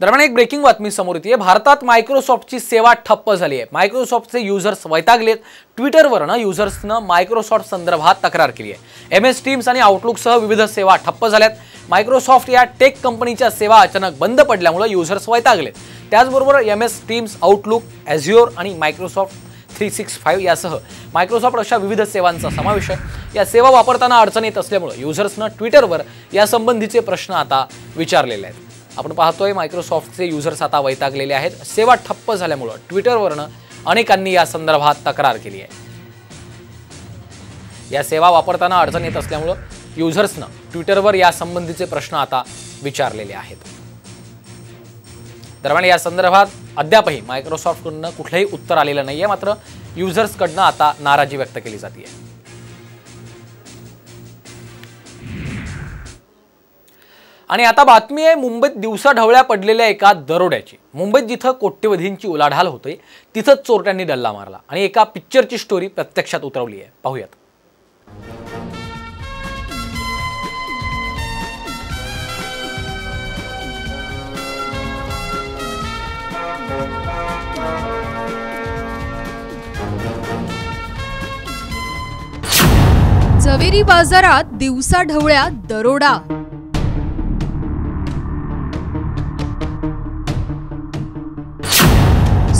दरम्यान एक ब्रेकिंग बातमी समोर येते. भारतात मायक्रोसॉफ्टची सेवा ठप्प झाली आहे. मायक्रोसॉफ्टचे युजर्स वैतागलेत. ट्विटरवरनं युजर्सनं मायक्रोसॉफ्ट संदर्भात तक्रार केली आहे. MS टीम्स आणि आउटलुकसह विविध सेवा ठप्प झाल्यात. मायक्रोसॉफ्ट या टेक कंपनीच्या सेवा अचानक बंद पडल्यामुळे युजर्स वैतागलेत. त्याचबरोबर MS टीम्स, आउटलुक, Azure आणि मायक्रोसॉफ्ट 365 यासह मायक्रोसॉफ्ट अशा विविध सेवांचा समावेश आहे. या सेवा वापरताना अडचण येत असल्यामुळे युजर्सनं ट्विटरवर या संबंधीचे प्रश्न आता विचारलेले आहेत. आपण पाहतोय मायक्रोसॉफ्टचे युजर्स आता वैतागलेले आहेत. सेवा ठप्प झाल्यामुळे ट्विटरवरनं अनेकांनी या संदर्भात तक्रार केली आहे. या सेवा वापरताना अडचण येत असल्यामुळे युजर्सनं ट्विटरवर या संबंधीचे प्रश्न आता विचारलेले आहेत. दरम्यान या संदर्भात अद्यापही मायक्रोसॉफ्टकडून कुठलेही उत्तर आलेलं नाहीये. मात्र युजर्सकडून आता नाराजी व्यक्त केली जाते. आणि आता बातमी आहे मुंबईत दिवसा ढवळ्या पडलेल्या एका दरोड्याची. मुंबईत जिथं कोट्यवधींची उलाढाल होते तिथंच चोरट्यांनी डल्ला मारला आणि एका पिक्चरची स्टोरी प्रत्यक्षात उतरवली आहे. पाहूयात. झवेरी बाजारात दिवसा ढवळ्या दरोडा.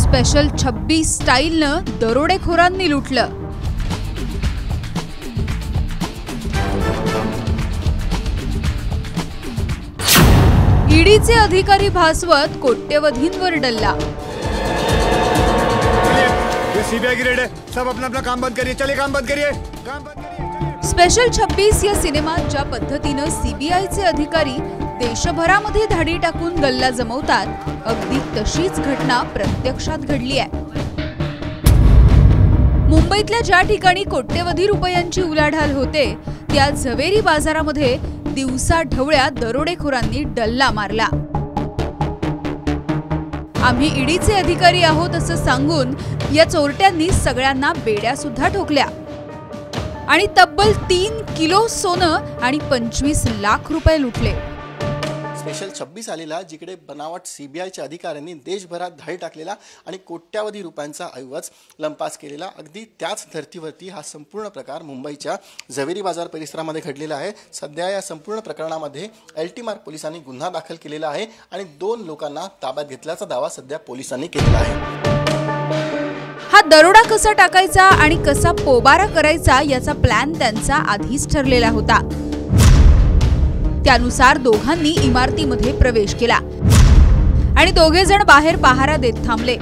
स्पेशल 26 स्टाईलनं दरोडेखोरांनी लुटलं. ईडीचे अधिकारी भासवत कोट्यवधींवर डल्ला. सीबीआई ग्रेड है, सब अपना अपना काम बंद करिए, चलिए काम बंद करिए, काम बंद करिए. स्पेशल 26 या सिनेमात ज्या पद्धतीने सीबीआयचे अधिकारी देशभरामध्ये धाडी टाकून गल्ला जमवतात अगदी तशीच घटना प्रत्यक्षात घडली आहे. मुंबईतल्या ज्या ठिकाणी कोट्यवधी रुपयांची उलाढाल होते त्या झवेरी बाजारामध्ये दिवसा ढवळ्या दरोडेखोरांनी डल्ला मारला. आम्ही ईडीचे अधिकारी आहोत असं सांगून या चोरट्यांनी सगळ्यांना बेड्या सुद्धा ठोकल्या आणि तब्बल 3 किलो सोनं आणि 25 लाख रुपये लुटले. स्पेशल 26 आलेला जिकडे बनावट सीबीआयच्या अधिकाऱ्यांनी देशभरात धाडी टाकलेला आणि कोट्यावधी रुपयांचा ऐवज लंपास केलेला अगदी त्याच धर्तीवरती हा संपूर्ण प्रकार मुंबईच्या झवेरी बाजार परिसरामध्ये घडलेला आहे. सध्या या संपूर्ण प्रकरणामध्ये एल्टीमार पोलिसांनी गुन्हा दाखल केलेला आहे आणि 2 लोकांना ताब्यात घेतल्याचा दावा सध्या पोलिसांनी केलेला आहे. हा दरोडा कसा टाकायचा आणि कसा पोबारा करायचा याचा प्लॅन त्यांचा आधीच ठरलेला होता. त्यानुसार दोघांनी इमारतीमध्ये प्रवेश केला आणि दोघे जण बाहेर पहारा देत थांबले.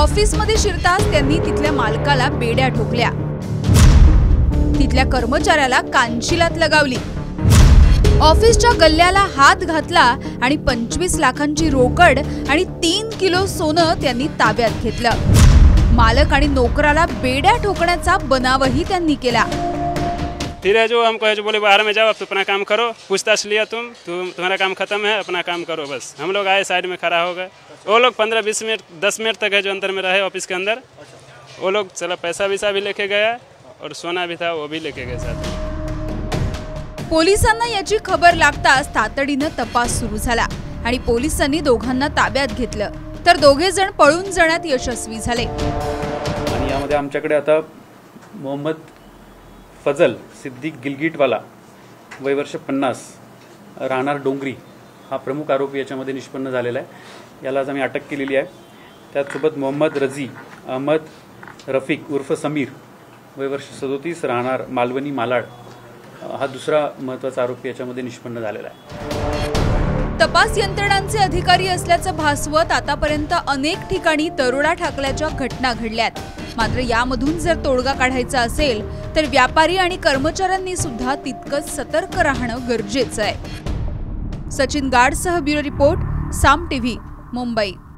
ऑफिसमध्ये शिरताच त्यांनी तिथल्या मालकाला बेड्या ठोकल्या, तिथल्या कर्मचाऱ्याला कांचिलात लगावली, ऑफिसच्या गल्ल्याला हात घातला आणि 25 लाखांची रोकड आणि 3 किलो सोनं त्यांनी ताब्यात घेतलं. मालक आणि नोकराला बेड्या ठोकण्याचा बनावही त्यांनी केला. जो हम कहे जो बोले बाहर में जाओ, अब अपना काम करो, पूछताछ लिया तुम्हारा काम खत्म है, अपना काम करो बस. हम लोग आए, साइड में खड़ा हो गए. वो लोग 15-20 मिनट 10 मिनट तक है जो अंदर में रहे ऑफिस के अंदर. वो लोग चला पैसा वैसा भी लेके गया और सोना भी था वो भी लेके गए साथ. पोलिसांना याची खबर लागताच तातडीने तपास सुरू झाला आणि पोलिसांनी दोघांना ताब्यात घेतलं तर दोघे जण पळून जाण्यात यशस्वी झाले. आणि यामध्ये आमच्याकडे आता मोहम्मद फजल सिद्दीक गिलगीटवाला, वय वर्ष 50, राहणार डोंगरी, हा प्रमुख आरोपी याच्यामध्ये निष्पन्न झालेला आहे. यालाच आम्ही अटक केलेली आहे. त्याचसोबत मोहम्मद रजी अहमद रफीक उर्फ समीर, वय वर्ष 37, राहणार मालवणी मालाड, हा दुसरा महत्त्वाचा आरोपी याच्यामध्ये निष्पन्न झालेला आहे. तपास यंत्रणांचे अधिकारी असल्याचं भासवत आतापर्यंत अनेक ठिकाणी दरोडा ठाकल्याच्या घटना घडल्यात. मात्र यामधून जर तोडगा काढायचा असेल तर व्यापारी आणि कर्मचाऱ्यांनी सुद्धा तितकंच सतर्क राहणं गरजेचं आहे. सचिन गाड सह bureau report, Saam TV, Mumbai.